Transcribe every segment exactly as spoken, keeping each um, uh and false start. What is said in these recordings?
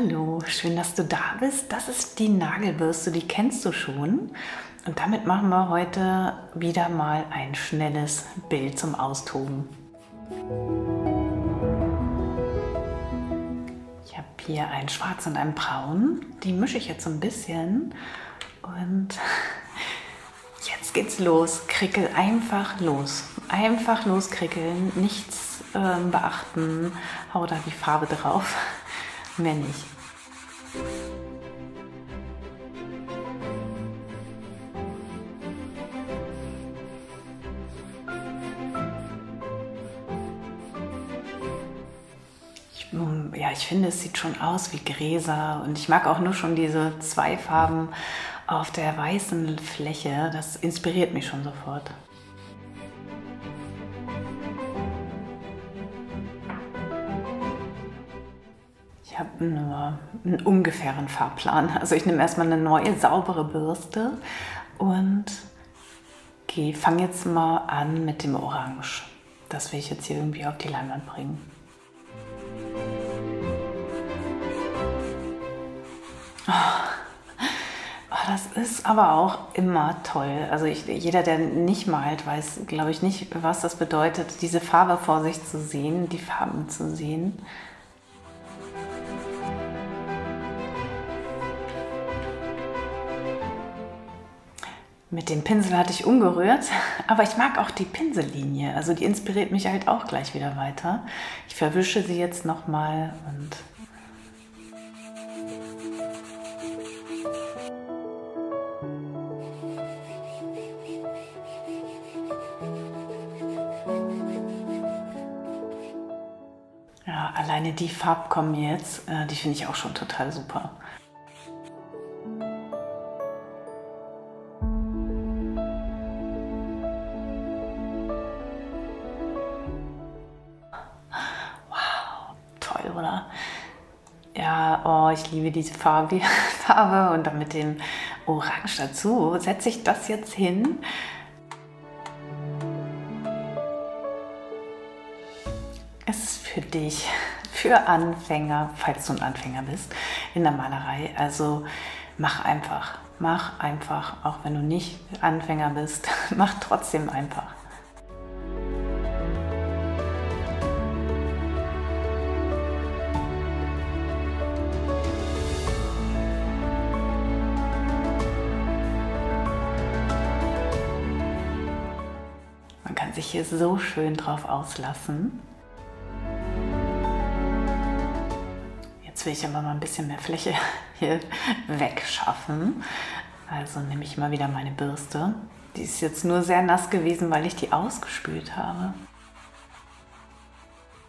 Hallo, schön, dass du da bist. Das ist die Nagelbürste, die kennst du schon. Und damit machen wir heute wieder mal ein schnelles Bild zum Austoben. Ich habe hier einen Schwarz und einen Braun. Die mische ich jetzt so ein bisschen. Und jetzt geht's los. Krickel einfach los. Einfach loskrickeln, nichts äh, beachten. Hau da die Farbe drauf. Mehr nicht. Ich, ja, ich finde, es sieht schon aus wie Gräser und ich mag auch nur schon diese zwei Farben auf der weißen Fläche. Das inspiriert mich schon sofort. Ich habe nur einen ungefähren Farbplan. Also ich nehme erstmal eine neue, saubere Bürste und fange jetzt mal an mit dem Orange. Das will ich jetzt hier irgendwie auf die Leinwand bringen. Oh. Oh, das ist aber auch immer toll. Also ich, jeder, der nicht malt, weiß, glaube ich, nicht, was das bedeutet, diese Farbe vor sich zu sehen, die Farben zu sehen. Mit dem Pinsel hatte ich umgerührt, aber ich mag auch die Pinsellinie, also die inspiriert mich halt auch gleich wieder weiter. Ich verwische sie jetzt nochmal und... Ja, alleine die Farbkommen jetzt, die finde ich auch schon total super. Oder? Ja, oh, ich liebe diese Farbe, Farbe und dann mit dem Orange dazu setze ich das jetzt hin. Es ist für dich, für Anfänger, falls du ein Anfänger bist in der Malerei. Also mach einfach, mach einfach, auch wenn du nicht Anfänger bist, mach trotzdem einfach. Sich hier so schön drauf auslassen. Jetzt will ich aber mal ein bisschen mehr Fläche hier wegschaffen. Also nehme ich mal wieder meine Bürste. Die ist jetzt nur sehr nass gewesen, weil ich die ausgespült habe.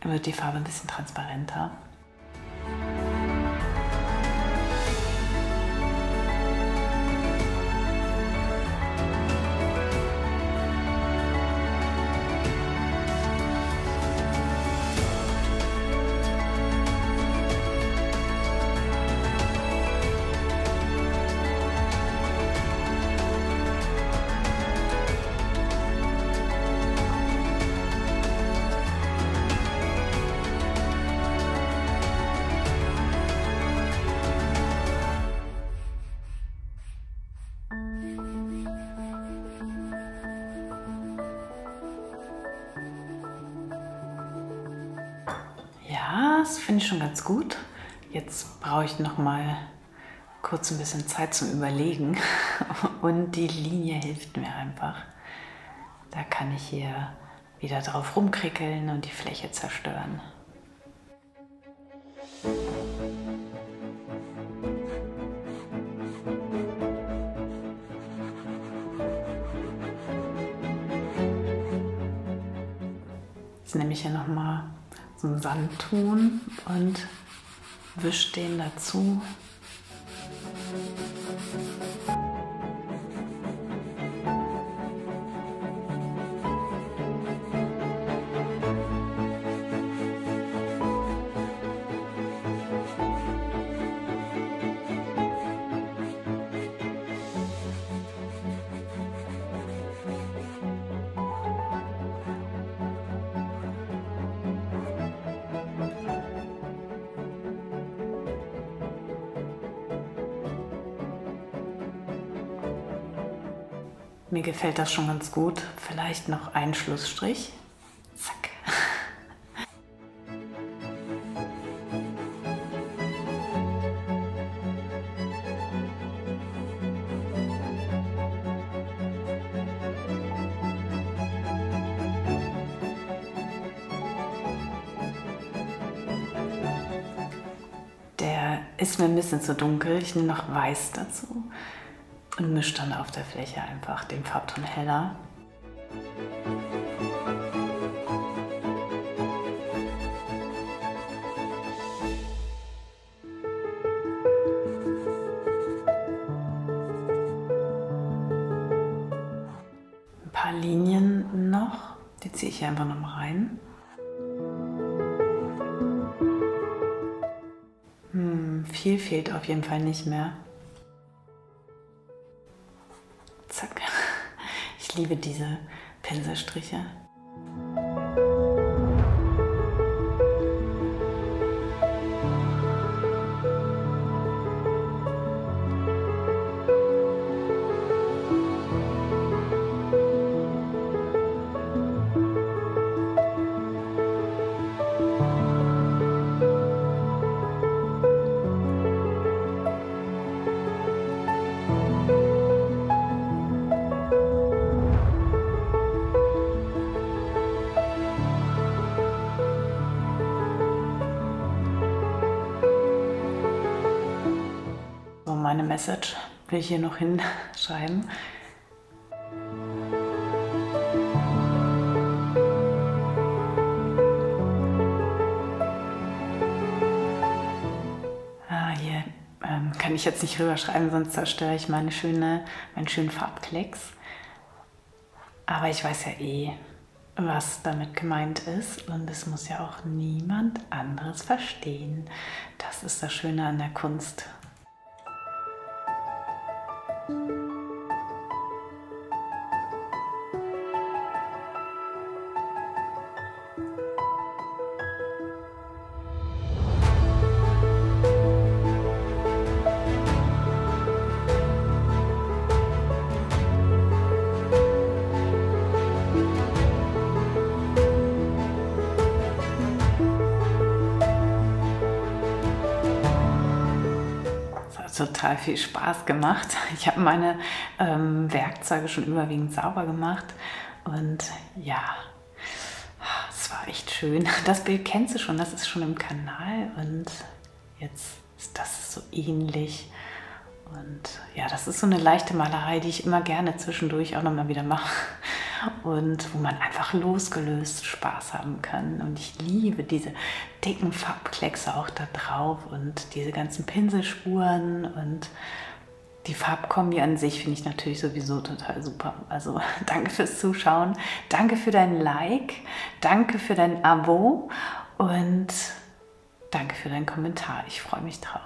Dann wird die Farbe ein bisschen transparenter. Das finde ich schon ganz gut. Jetzt brauche ich noch mal kurz ein bisschen Zeit zum Überlegen und die Linie hilft mir einfach. Da kann ich hier wieder drauf rumkrickeln und die Fläche zerstören. Jetzt nehme ich hier noch mal so einen Sandton und wisch den dazu. Mir gefällt das schon ganz gut. Vielleicht noch einen Schlussstrich. Zack. Der ist mir ein bisschen zu dunkel. Ich nehme noch Weiß dazu. Und mische dann auf der Fläche einfach den Farbton heller. Ein paar Linien noch, die ziehe ich hier einfach noch mal rein. Hm, viel fehlt auf jeden Fall nicht mehr. Zack. Ich liebe diese Pinselstriche. Meine Message will ich hier noch hinschreiben. Ah, hier ähm, kann ich jetzt nicht rüberschreiben, sonst zerstöre ich meine schöne, meinen schönen Farbklecks. Aber ich weiß ja eh, was damit gemeint ist, und es muss ja auch niemand anderes verstehen. Das ist das Schöne an der Kunst. Total viel Spaß gemacht. Ich habe meine ähm, Werkzeuge schon überwiegend sauber gemacht und ja, es war echt schön. Das Bild kennst du schon, das ist schon im Kanal und jetzt ist das so ähnlich und ja, das ist so eine leichte Malerei, die ich immer gerne zwischendurch auch nochmal wieder mache und wo man einfach losgelöst Spaß haben kann. Und ich liebe diese dicken Farbkleckse auch da drauf und diese ganzen Pinselspuren und die Farbkombi an sich finde ich natürlich sowieso total super. Also danke fürs Zuschauen, danke für dein Like, danke für dein Abo und danke für deinen Kommentar. Ich freue mich drauf.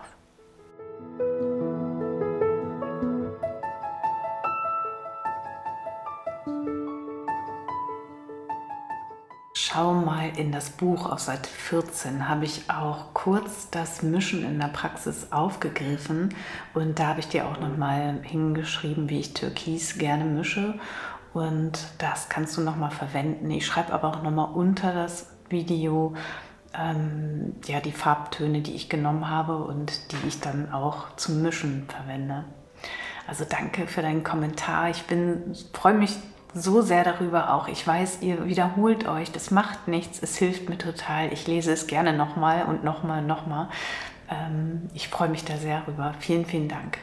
Schau mal in das Buch auf Seite vierzehn, habe ich auch kurz das Mischen in der Praxis aufgegriffen und da habe ich dir auch nochmal hingeschrieben, wie ich Türkis gerne mische und das kannst du nochmal verwenden. Ich schreibe aber auch nochmal unter das Video ähm, ja, die Farbtöne, die ich genommen habe und die ich dann auch zum Mischen verwende. Also danke für deinen Kommentar, ich bin, freue mich so sehr darüber auch. Ich weiß, ihr wiederholt euch, das macht nichts, es hilft mir total. Ich lese es gerne nochmal und nochmal, nochmal. Ähm, ich freue mich da sehr rüber. Vielen, vielen Dank.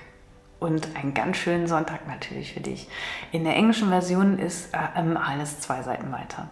Und einen ganz schönen Sonntag natürlich für dich. In der englischen Version ist äh, alles zwei Seiten weiter.